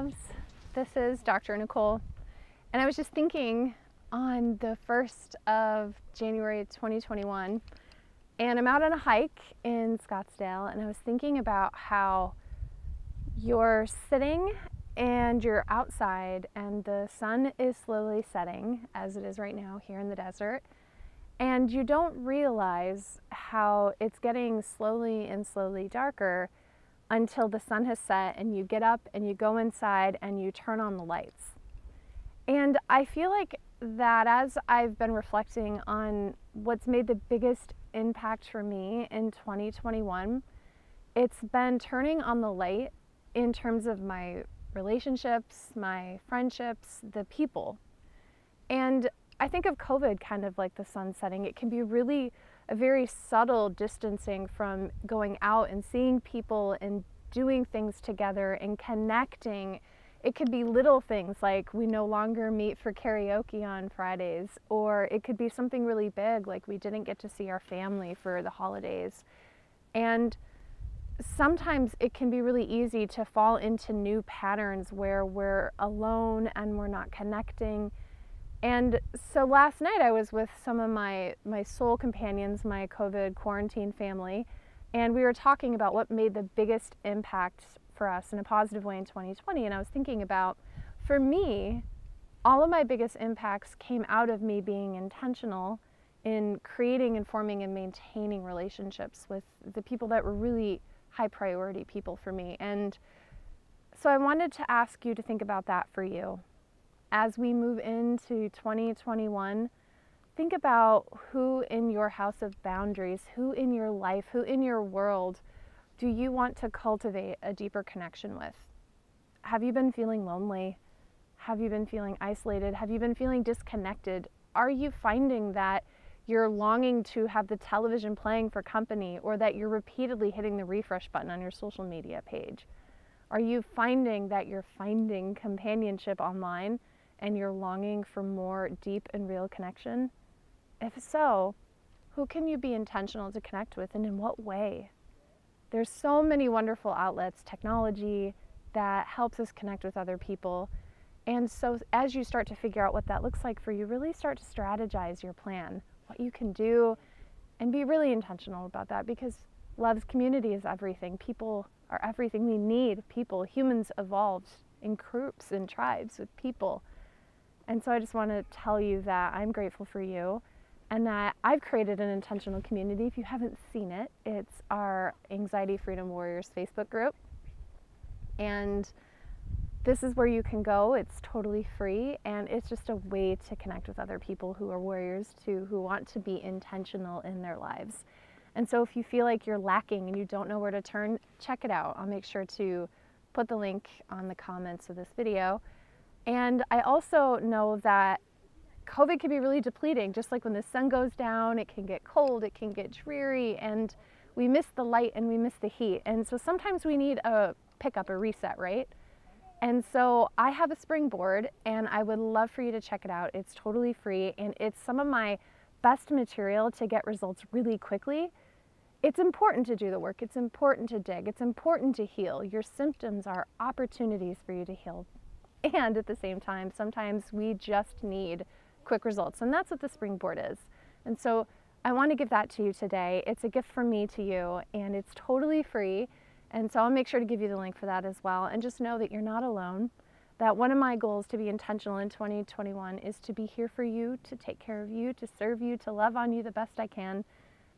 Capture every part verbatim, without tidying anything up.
loves. This is Doctor Nicole, and I was just thinking on the first of January twenty twenty-one, and I'm out on a hike in Scottsdale, and I was thinking about how you're sitting and you're outside and the sun is slowly setting, as it is right now here in the desert, and you don't realize how it's getting slowly and slowly darker until the sun has set and you get up and you go inside and you turn on the lights. And I feel like that as I've been reflecting on what's made the biggest impact for me in twenty twenty-one, it's been turning on the light in terms of my relationships, my friendships, the people. And I think of COVID kind of like the sun setting. It can be really a very subtle distancing from going out and seeing people and doing things together and connecting. It could be little things like we no longer meet for karaoke on Fridays, or it could be something really big like we didn't get to see our family for the holidays. And sometimes it can be really easy to fall into new patterns where we're alone and we're not connecting. And so last night I was with some of my, my soul companions, my COVID quarantine family, and we were talking about what made the biggest impact for us in a positive way in twenty twenty. And I was thinking about, for me, all of my biggest impacts came out of me being intentional in creating and forming and maintaining relationships with the people that were really high priority people for me. And so I wanted to ask you to think about that for you. As we move into twenty twenty-one, think about who in your house of boundaries, who in your life, who in your world do you want to cultivate a deeper connection with? Have you been feeling lonely? Have you been feeling isolated? Have you been feeling disconnected? Are you finding that you're longing to have the television playing for company, or that you're repeatedly hitting the refresh button on your social media page? Are you finding that you're finding companionship online and you're longing for more deep and real connection? If so, who can you be intentional to connect with, and in what way? There's so many wonderful outlets, technology that helps us connect with other people. And so as you start to figure out what that looks like for you, really start to strategize your plan, what you can do, and be really intentional about that, because love's community is everything. People are everything. We need people. Humans evolved in groups and tribes with people. And so I just want to tell you that I'm grateful for you, and that I've created an intentional community. If you haven't seen it, it's our Anxiety Freedom Warriors Facebook group. And this is where you can go. It's totally free, and it's just a way to connect with other people who are warriors too, who want to be intentional in their lives. And so if you feel like you're lacking and you don't know where to turn, check it out. I'll make sure to put the link on the comments of this video. And I also know that COVID can be really depleting. Just like when the sun goes down, it can get cold, it can get dreary, and we miss the light and we miss the heat. And so sometimes we need a pickup, a reset, right? And so I have a springboard, and I would love for you to check it out. It's totally free, and it's some of my best material to get results really quickly. It's important to do the work. It's important to dig. It's important to heal. Your symptoms are opportunities for you to heal. And at the same time, sometimes we just need quick results. And that's what the springboard is. And so I want to give that to you today. It's a gift from me to you, and it's totally free. And so I'll make sure to give you the link for that as well. And just know that you're not alone, that one of my goals to be intentional in twenty twenty-one is to be here for you, to take care of you, to serve you, to love on you the best I can.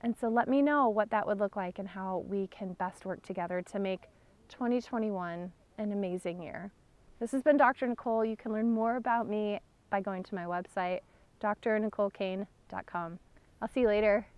And so let me know what that would look like and how we can best work together to make twenty twenty-one an amazing year. This has been Doctor Nicole. You can learn more about me by going to my website, D R Nicole Cain dot com. I'll see you later.